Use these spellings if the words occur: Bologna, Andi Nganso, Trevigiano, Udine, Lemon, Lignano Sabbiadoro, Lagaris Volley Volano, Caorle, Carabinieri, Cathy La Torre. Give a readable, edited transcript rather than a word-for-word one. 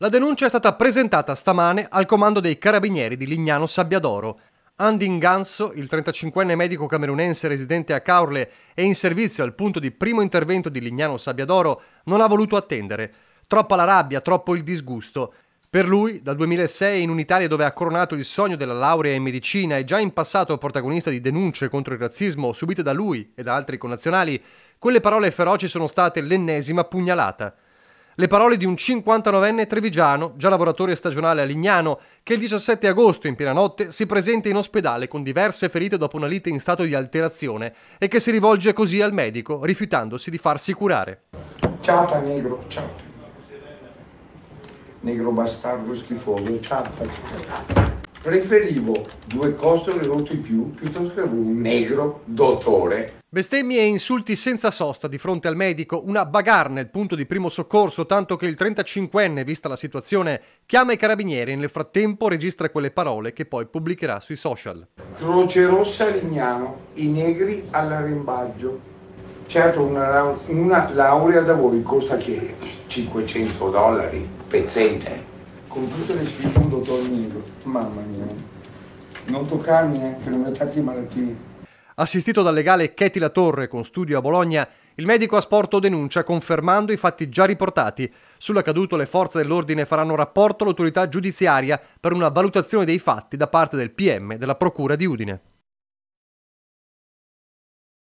La denuncia è stata presentata stamane al comando dei carabinieri di Lignano Sabbiadoro. Andi Nganso, il 35enne medico camerunense residente a Caorle e in servizio al punto di primo intervento di Lignano Sabbiadoro, non ha voluto attendere. Troppa la rabbia, troppo il disgusto. Per lui, dal 2006 in un'Italia dove ha coronato il sogno della laurea in medicina e già in passato protagonista di denunce contro il razzismo subite da lui e da altri connazionali, quelle parole feroci sono state l'ennesima pugnalata. Le parole di un 59enne trevigiano, già lavoratore stagionale a Lignano, che il 17 agosto in piena notte si presenta in ospedale con diverse ferite dopo una lite in stato di alterazione e che si rivolge così al medico, rifiutandosi di farsi curare. Ciata negro, ciata. Negro bastardo schifoso, ciata. Preferivo due costole rotte in più piuttosto che un negro dottore. Bestemmie e insulti senza sosta di fronte al medico, una bagarre nel punto di primo soccorso, tanto che il 35enne, vista la situazione, chiama i carabinieri e nel frattempo registra quelle parole che poi pubblicherà sui social. Croce Rossa Lignano, i negri all'arrembaggio. Certo, una laurea da voi costa che $500, pezzente. Con tutte le sfide un dottor negro, mamma mia, non toccarmi che non mi attacchi malattie. Assistito dal legale Cathy La Torre con studio a Bologna, il medico ha sporto denuncia confermando i fatti già riportati. Sull'accaduto le forze dell'ordine faranno rapporto all'autorità giudiziaria per una valutazione dei fatti da parte del PM della Procura di Udine.